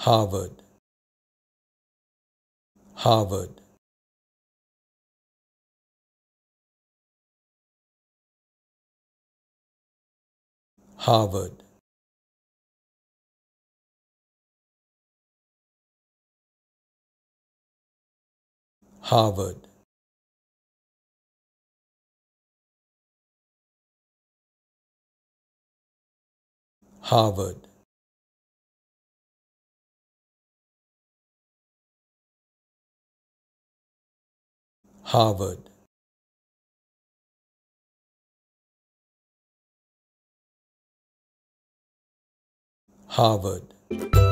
Harvard. Harvard. Harvard. Harvard. Harvard. Harvard.